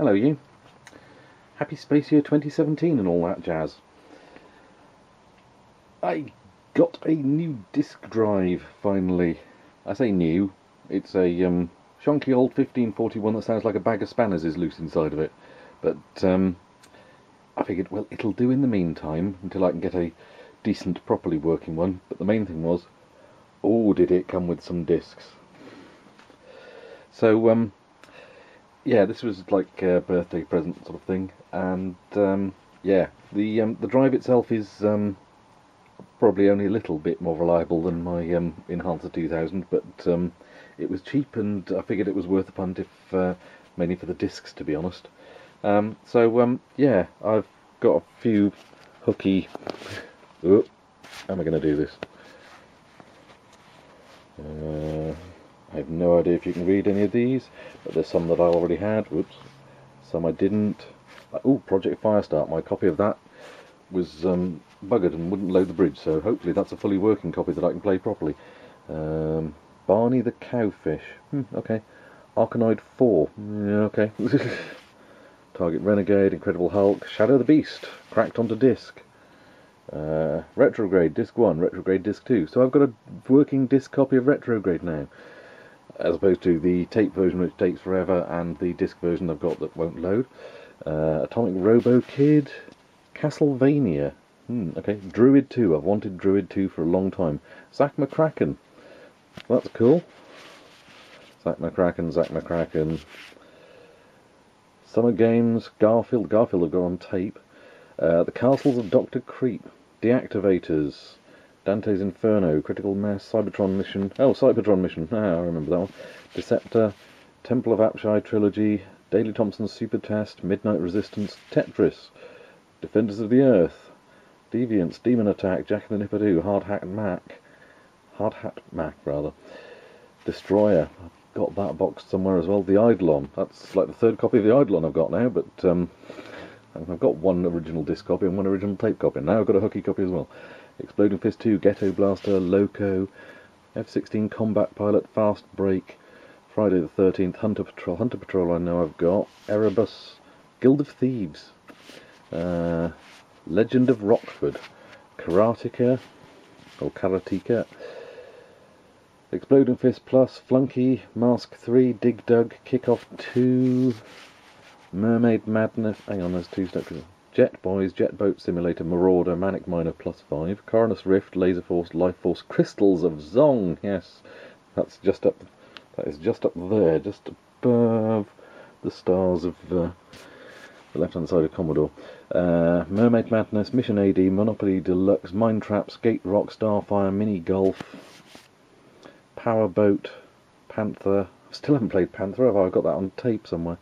Hello you. Happy Space Year 2017 and all that jazz. I got a new disc drive, finally. I say new, it's a shonky old 1541 that sounds like a bag of spanners is loose inside of it. But I figured, well, it'll do in the meantime until I can get a decent, properly working one. But the main thing was, oh, did it come with some discs? So, yeah, this was like a birthday present sort of thing. And, yeah, the drive itself is probably only a little bit more reliable than my Enhancer 2000, but it was cheap and I figured it was worth a punt, if mainly for the discs, to be honest. Yeah, I've got a few hooky... Oh, how am I going to do this? I have no idea if you can read any of these, but there's some that I already had, whoops, some I didn't. Oh, Project Firestart, my copy of that was buggered and wouldn't load the bridge, so hopefully that's a fully working copy that I can play properly. Barney the Cowfish, okay. Arkanoid 4, okay. Target Renegade, Incredible Hulk, Shadow the Beast, cracked onto disc. Retrograde, disc 1, Retrograde, disc 2. So I've got a working disc copy of Retrograde now, as opposed to the tape version which takes forever and the disc version I've got that won't load. Atomic RoboKid, Castlevania, okay. Druid 2, I've wanted Druid 2 for a long time. Zack McCracken, that's cool. Zack McCracken. Summer Games, Garfield I've got on tape. The Castles of Dr. Creep, Deactivators, Dante's Inferno, Critical Mass, Cybertron Mission, I remember that one, Deceptor, Temple of Apshai Trilogy, Daily Thompson's Super Test, Midnight Resistance, Tetris, Defenders of the Earth, Deviants, Demon Attack, Jack and the Nipper-Doo, Hard Hat Mac, Destroyer, I've got that box somewhere as well, The Eidolon, that's like the third copy of The Eidolon I've got now, but I've got one original disc copy and one original tape copy, and now I've got a hooky copy as well. Exploding Fist 2, Ghetto Blaster, Loco, F-16 Combat Pilot, Fast Break, Friday the 13th, Hunter Patrol I know I've got, Erebus, Guild of Thieves, Legend of Rockford, Karateka, Exploding Fist Plus, Flunky, Mask 3, Dig Dug, Kickoff 2... Mermaid Madness, hang on, there's two steps. Jet Boys, Jet Boat Simulator, Marauder, Manic Miner Plus 5, Coronus Rift, Laser Force, Life Force, Crystals of Zong, yes, that's just up, that is just up there, just above the stars of the left-hand side of Commodore. Mermaid Madness, Mission AD, Monopoly Deluxe, Mine Traps, Skate Rock, Starfire, Mini Golf, Power Boat, Panther, still haven't played Panther, have I? I've got that on tape somewhere.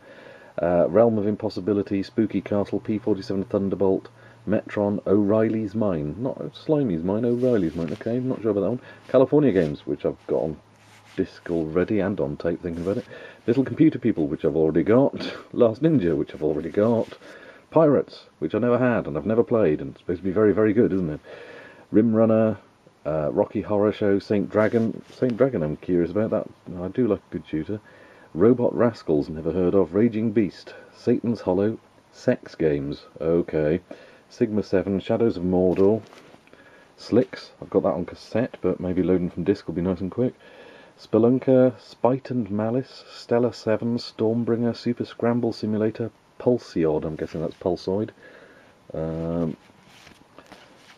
Realm of Impossibility, Spooky Castle, P-47 Thunderbolt, Metron, O'Reilly's Mine. Not Slimy's Mine, O'Reilly's Mine, okay, I'm not sure about that one. California Games, which I've got on disc already and on tape, thinking about it. Little Computer People, which I've already got. Last Ninja, which I've already got. Pirates, which I never had and I've never played, and it's supposed to be very, very good, isn't it? Rim Runner, Rocky Horror Show, Saint Dragon I'm curious about that. I do like a good shooter. Robot Rascals, never heard of, Raging Beast, Satan's Hollow, Sex Games, okay, Sigma 7, Shadows of Mordor, Slicks, I've got that on cassette, but maybe loading from disc will be nice and quick, Spelunker, Spite and Malice, Stellar 7, Stormbringer, Super Scramble Simulator, Pulsioid, I'm guessing that's Pulsoid,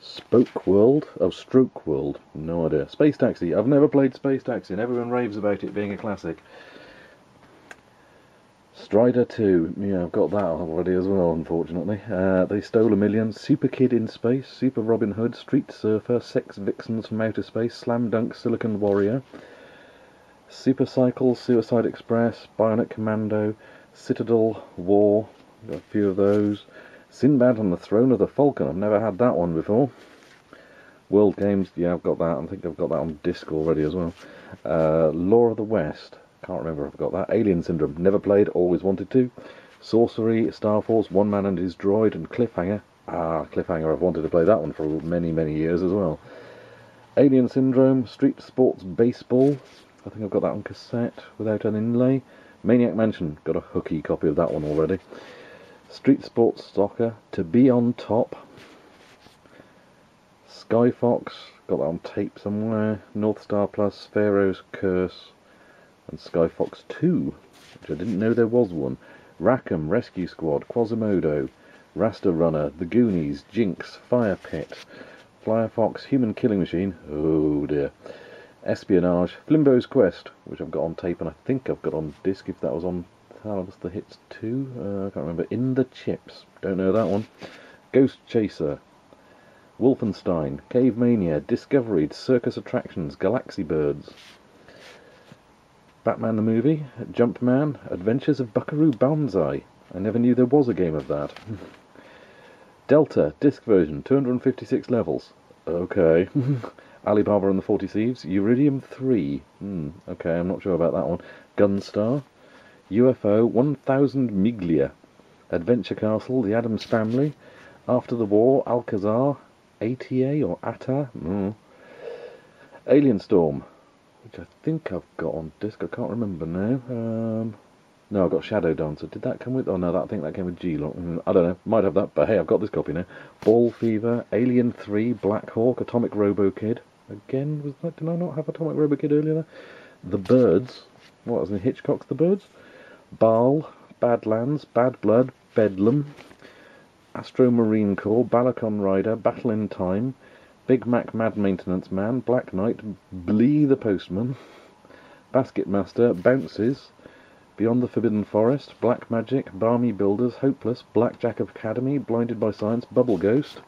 Spoke World, oh, Stroke World, no idea, Space Taxi, I've never played Space Taxi, and everyone raves about it being a classic. Strider 2, yeah, I've got that already as well, unfortunately. They Stole a Million, Super Kid in Space, Super Robin Hood, Street Surfer, Sex Vixens from Outer Space, Slam Dunk Silicon Warrior, Super Cycle, Suicide Express, Bionic Commando, Citadel, War, got a few of those. Sinbad on the Throne of the Falcon, I've never had that one before. World Games, yeah, I've got that, I think I've got that on disc already as well. Lore of the West. Can't remember if I've got that. Alien Syndrome, never played, always wanted to. Sorcery, Star Force, One Man and His Droid, and Cliffhanger. Ah, Cliffhanger, I've wanted to play that one for many, many years as well. Alien Syndrome, Street Sports Baseball, I think I've got that on cassette without an inlay. Maniac Mansion, got a hooky copy of that one already. Street Sports Soccer, To Be On Top. Sky Fox, got that on tape somewhere. North Star Plus, Pharaoh's Curse, and Sky Fox 2, which I didn't know there was one. Rackham, Rescue Squad, Quasimodo, Rasta Runner, The Goonies, Jinx, Fire Pit, Flyer Fox, Human Killing Machine, oh dear, Espionage, Flimbo's Quest, which I've got on tape, and I think I've got on disc if that was on Thalamus the Hits 2, I can't remember, In the Chips, don't know that one, Ghost Chaser, Wolfenstein, Cave Mania, Discovery, Circus Attractions, Galaxy Birds, Batman the Movie, Jumpman, Adventures of Buckaroo Banzai, I never knew there was a game of that. Delta, disc version, 256 levels, okay. Alibaba and the 40 Thieves, Uridium 3, okay, I'm not sure about that one. Gunstar, UFO, 1000 Miglia, Adventure Castle, The Addams Family, After the War, Alcazar, ATA or ATA, Alien Storm, which I think I've got on disc, I can't remember now. No, I've got Shadow Dancer. Did that come with... oh no, I think that came with G-Lock. I don't know, might have that, but hey, I've got this copy now. Ball Fever, Alien 3, Black Hawk, Atomic RoboKid. Again, was that... did I not have Atomic RoboKid earlier? The Birds. What, was in Hitchcock's The Birds? Baal, Badlands, Bad Blood, Bedlam, Astro Marine Corps, Balakon Rider, Battle in Time, Big Mac Mad Maintenance Man, Black Knight, Blee the Postman, Basket Master, Bounces, Beyond the Forbidden Forest, Black Magic, Barmy Builders, Hopeless, Blackjack Academy, Blinded by Science, Bubble Ghost,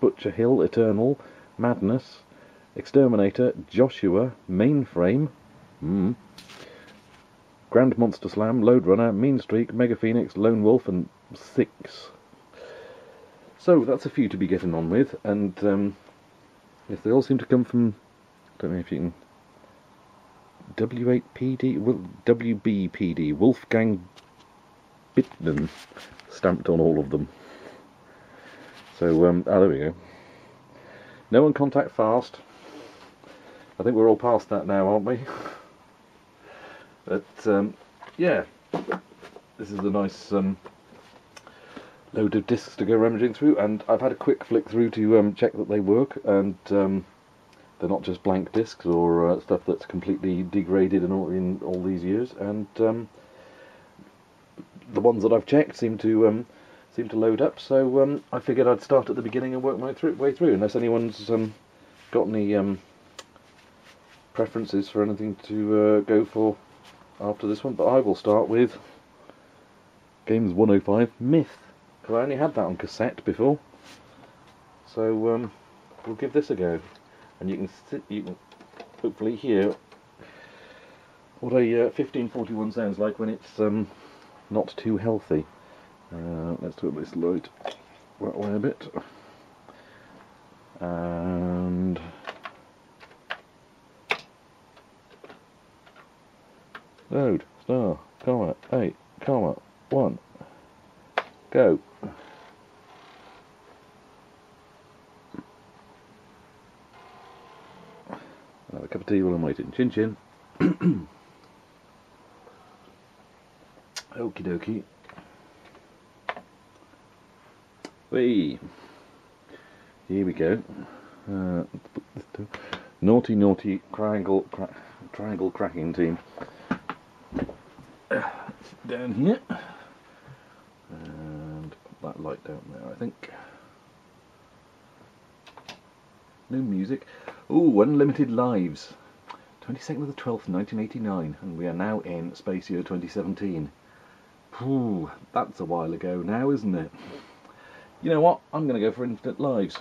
Butcher Hill, Eternal, Madness, Exterminator, Joshua, Mainframe, Grand Monster Slam, Load Runner, Mean Streak, Mega Phoenix, Lone Wolf, and 6. So that's a few to be getting on with, and yes, they all seem to come from, I don't know if you can, WBPD, Wolfgang Bittman, stamped on all of them. So, there we go. No one contact fast. I think we're all past that now, aren't we? But, yeah, this is a nice load of discs to go rummaging through, and I've had a quick flick through to check that they work, and they're not just blank discs or stuff that's completely degraded in all these years. And the ones that I've checked seem to load up. So I figured I'd start at the beginning and work my way through. Unless anyone's got any preferences for anything to go for after this one, but I will start with Games 105 Myth, because I only had that on cassette before. So we'll give this a go. And you can hopefully hear what a 1541 sounds like when it's not too healthy. Let's do this light that way a bit, and load star, comma 8, comma 1, go. Have a cup of tea while I'm waiting. Chin chin. Okie dokie. Whee. Here we go. Naughty naughty triangle cracking team. Down here. And put that light down there, I think. No music. Ooh, Unlimited Lives. 22nd of the 12th, 1989, and we are now in Space Year 2017. Ooh, that's a while ago now, isn't it? You know what? I'm going to go for Infinite Lives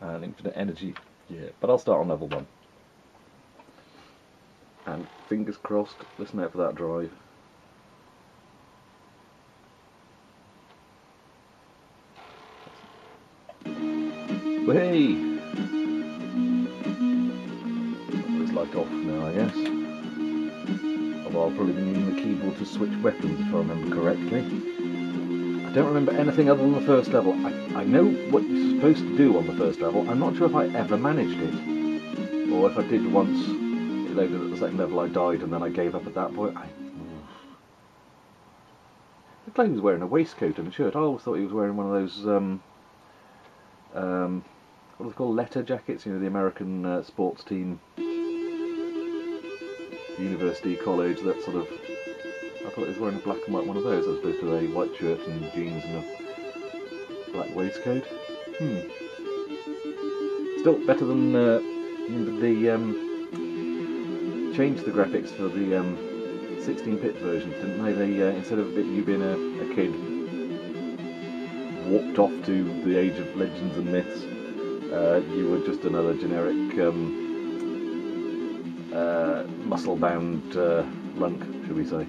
and Infinite Energy. Yeah, but I'll start on level 1. And fingers crossed, listen out for that drive. Hey! Off now, I guess. Although I'll probably be using the keyboard to switch weapons if I remember correctly. I don't remember anything other than the first level. I know what you're supposed to do on the first level. I'm not sure if I ever managed it. Or if I did once, it loaded at the second level, I died, and then I gave up at that point. I he was wearing a waistcoat and a shirt. I always thought he was wearing one of those what are they called, letter jackets? You know, the American sports team, university, college, that sort of. I thought he was wearing a black and white one of those, as opposed to a white shirt and jeans and a black waistcoat. Hmm. Still better than the changed the graphics for the 16-bit version, didn't they? They instead of you being a kid warped off to the age of legends and myths, you were just another generic muscle-bound lunk, should we say,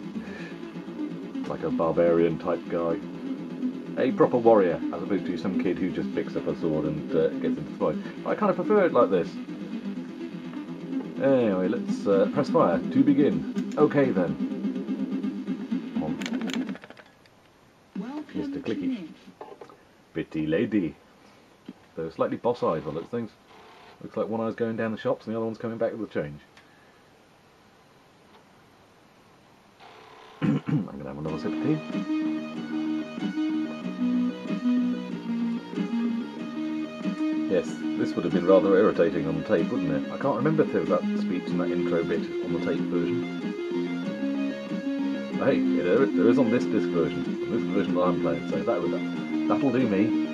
like a barbarian type guy. A proper warrior, as opposed to some kid who just picks up a sword and gets into the fight. I kind of prefer it like this. Anyway, let's press fire to begin. Okay then. Come on. Mr. Clicky. Pretty lady. They're slightly boss-eyed by those things. Looks like one eye's going down the shops and the other one's coming back with the change. I'm going to have another sip of tea. Yes, this would have been rather irritating on the tape, wouldn't it? I can't remember if there was that speech and that intro bit on the tape version. Hey, there is on this disc version. On this version that I'm playing, so that'll do me.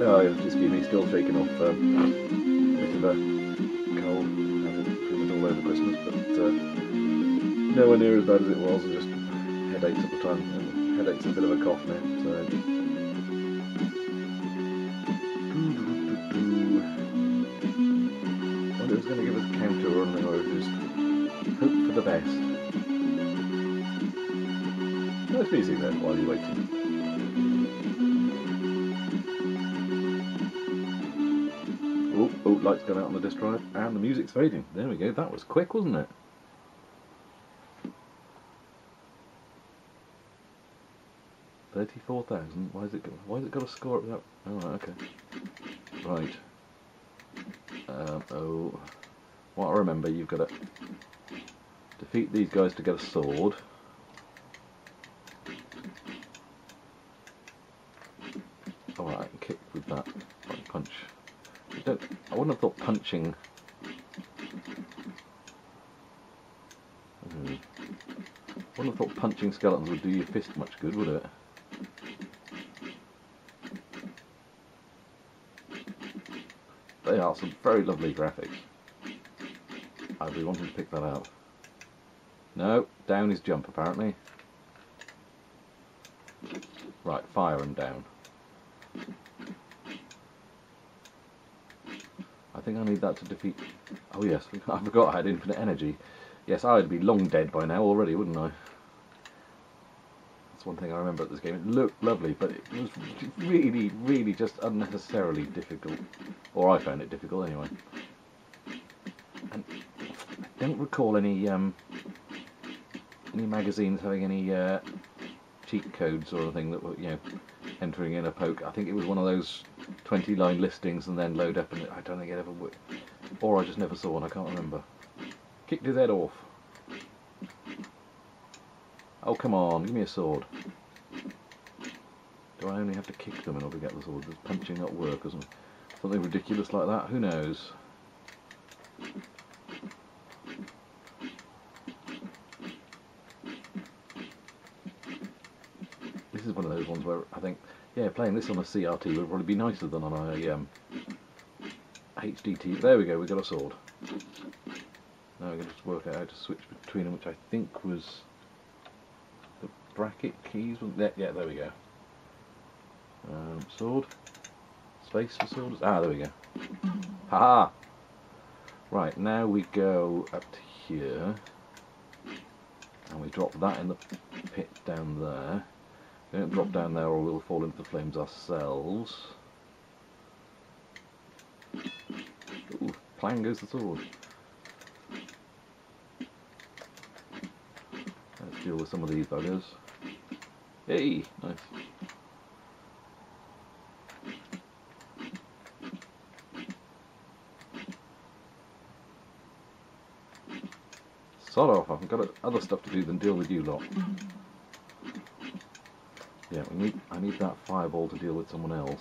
Oh, excuse me, still shaking off a bit of a cold. I had it all over Christmas, but nowhere near as bad as it was, and just headaches at the time. And headaches and a bit of a cough now, so... Nice music then while you're waiting. Oh, light's gone out on the disk drive and the music's fading. There we go, that was quick, wasn't it? $34,000. Why has it got a score up that? Oh, right, okay. Right. Oh, what I remember, you've got to defeat these guys to get a sword. Oh, I can kick with that. I can punch. I wouldn't have thought punching. I wouldn't have thought punching skeletons would do your fist much good, would it? They are some very lovely graphics. I'd be wanting to pick that up. No, down is jump apparently. Right, fire and down. I think I need that to defeat... Oh yes, I forgot I had infinite energy. Yes, I'd be long dead by now already, wouldn't I? That's one thing I remember at this game. It looked lovely, but it was really, really just unnecessarily difficult. Or I found it difficult anyway. And I don't recall any magazines having any cheat codes or anything that were, you know, entering in a poke. I think it was one of those 20-line listings and then load up, and I don't think it ever would. Or I just never saw one, I can't remember. Kicked his head off. Oh, come on, give me a sword. Do I only have to kick them in order to get the sword? Does punching not work or something ridiculous like that? Who knows? This is one of those ones where I think, yeah, playing this on a CRT would probably be nicer than on a HDTV. There we go, we got a sword. Now we can just work out how to switch between them, which I think was the bracket keys. Yeah, there we go. Sword. Space for swords. Ah, there we go. Haha! Right, now we go up to here. And we drop that in the pit down there. We don't drop down there or we'll fall into the flames ourselves. Ooh, clang goes the sword. Let's deal with some of these buggers. Hey! Nice. Sod off, I've got other stuff to do than deal with you lot. Yeah, I need that fireball to deal with someone else.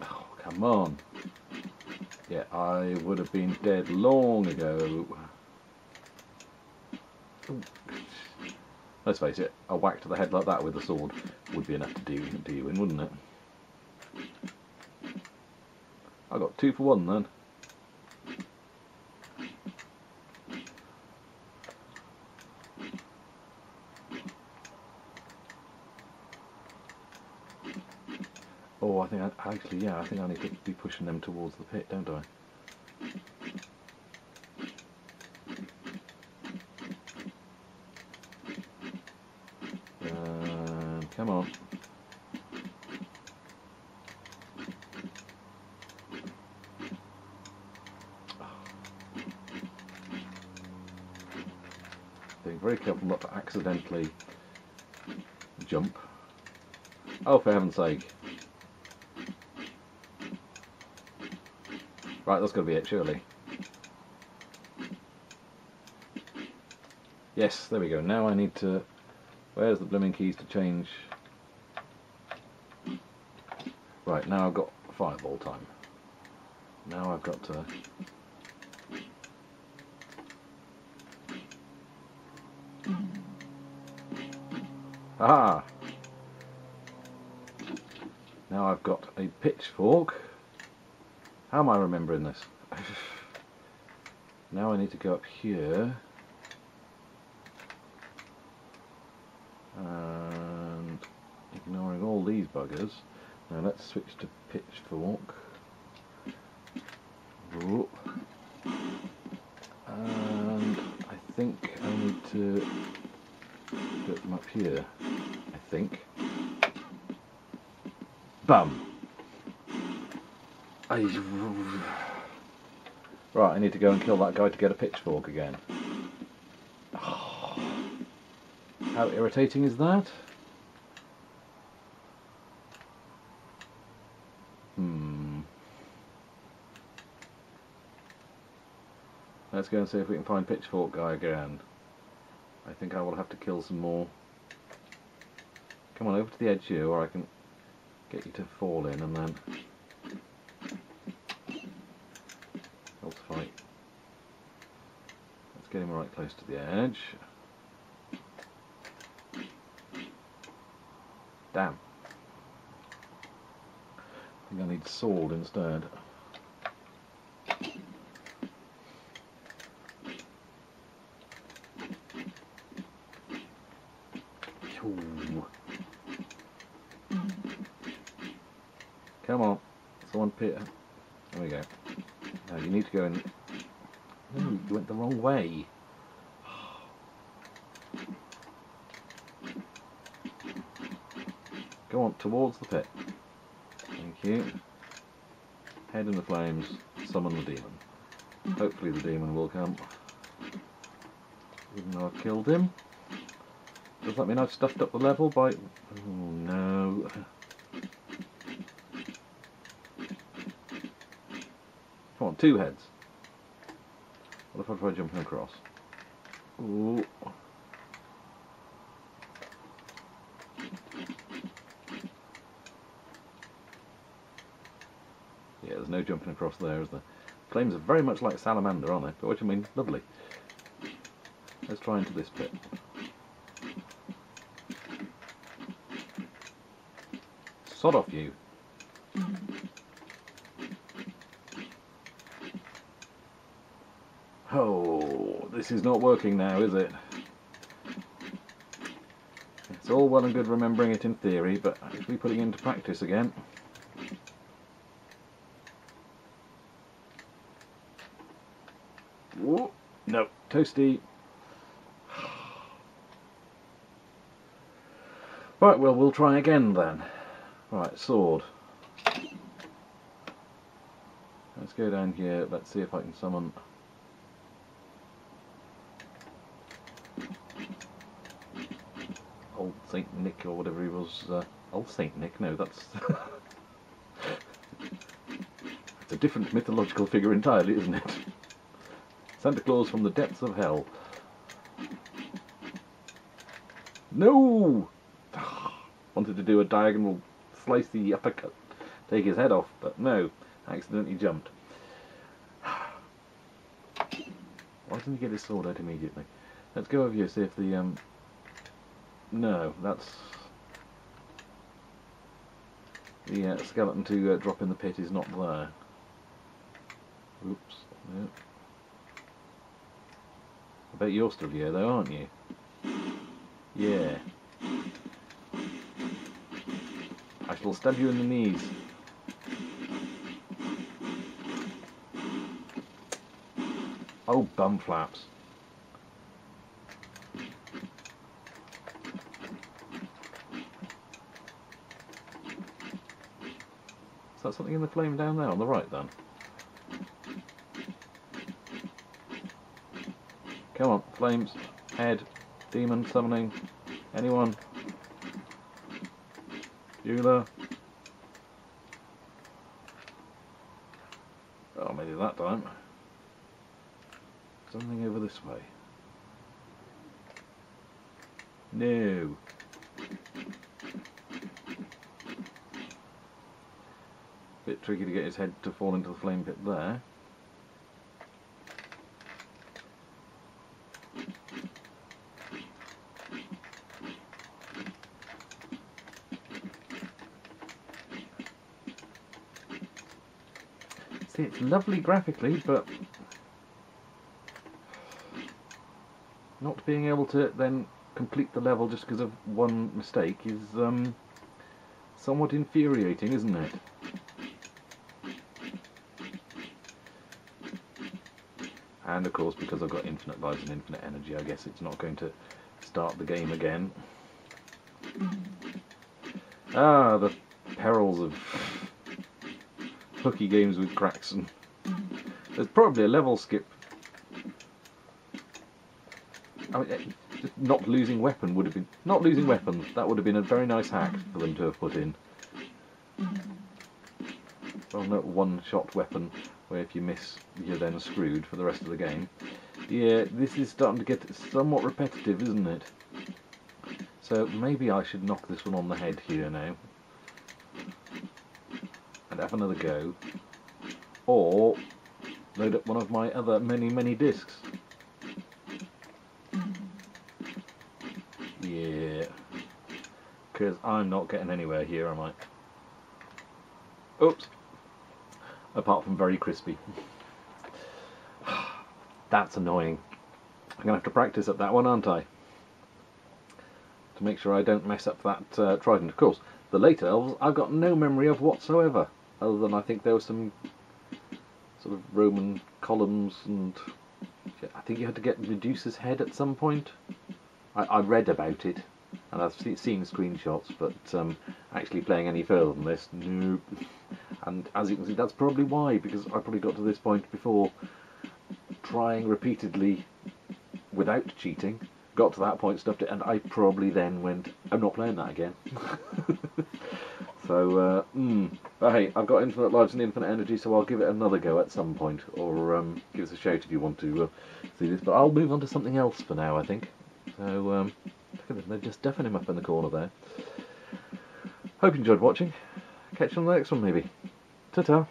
Oh, come on. Yeah, I would have been dead long ago. Ooh. Let's face it, a whack to the head like that with a sword would be enough to do you in, wouldn't it? I got 2 for 1 then. Oh, I think I need to be pushing them towards the pit, don't I? Come on. Being very careful not to accidentally jump. Oh, for heaven's sake. Right, that's going to be it, surely. Yes, there we go. Now I need to... Where's the blooming keys to change? Right, now I've got fireball time. Now I've got to... Aha! Now I've got a pitchfork. How am I remembering this? Now I need to go up here. And ignoring all these buggers, now let's switch to pitchfork. Whoop. And I think I need to put them up here. I think. Bum. Right, I need to go and kill that guy to get a pitchfork again. How irritating is that? Let's go and see if we can find pitchfork guy again. I think I will have to kill some more. Come on, over to the edge here, or I can get you to fall in and then... Let's fight. Let's get him right close to the edge. Damn. I think I need sword instead. Come on, someone pit. There we go. Now you need to go in. Ooh, you went the wrong way. Go on, towards the pit. Thank you. Head in the flames, summon the demon. Hopefully the demon will come. Even though I've killed him. Does that mean I've stuffed up the level by... Oh no. Come on, 2 heads. What if I try jumping across? Ooh. No jumping across there, is there? Flames are very much like salamander, aren't they? But what do you mean? Lovely. Let's try into this pit. Sod off you. Oh, this is not working now, is it? It's all well and good remembering it in theory, but actually putting it into practice again. No, toasty. Right, well, we'll try again then. Right, sword. Let's go down here. Let's see if I can summon. Old Saint Nick or whatever he was. Old Saint Nick? No, that's different mythological figure entirely, isn't it? Santa Claus from the depths of hell. No! Wanted to do a diagonal, slice the uppercut, take his head off, but no, accidentally jumped. Why didn't he get his sword out immediately? Let's go over here, see if the, no, that's... The skeleton to drop in the pit is not there. Oops. No. I bet you're still here though, aren't you? Yeah. I shall stab you in the knees. Oh, bum flaps. Is that something in the flame down there on the right then? Come on, flames, head, demon summoning, anyone? Eula? Oh, maybe that time. Something over this way. No. Bit tricky to get his head to fall into the flame pit there. See, it's lovely graphically, but... not being able to then complete the level just because of one mistake is somewhat infuriating, isn't it? And of course, because I've got infinite lives and infinite energy, I guess it's not going to start the game again. Ah, the perils of hooky games with cracks. And there's probably a level skip. I mean, just not losing weapon would have been... not losing weapons, that would have been a very nice hack for them to have put in. Well, no one-shot weapon, where if you miss, you're then screwed for the rest of the game. Yeah, this is starting to get somewhat repetitive, isn't it? So maybe I should knock this one on the head here now. And have another go. Or load up one of my other many, many discs. Yeah, because I'm not getting anywhere here, am I? Oops. Apart from very crispy. That's annoying. I'm going to have to practice at that one, aren't I? To make sure I don't mess up that trident. Of course, the later elves I've got no memory of whatsoever, other than I think there were some sort of Roman columns and... I think you had to get Medusa's head at some point. I read about it, and I've seen screenshots, but actually playing any further than this, nope. And as you can see, that's probably why, because I probably got to this point before, trying repeatedly without cheating, got to that point, stuffed it, and I probably then went, I'm not playing that again. So, but hey, I've got infinite lives and infinite energy, so I'll give it another go at some point, or give us a shout if you want to see this, but I'll move on to something else for now, I think. So, look at them, they've just deafened him up in the corner there. Hope you enjoyed watching. Catch you on the next one, maybe. Ta-ta.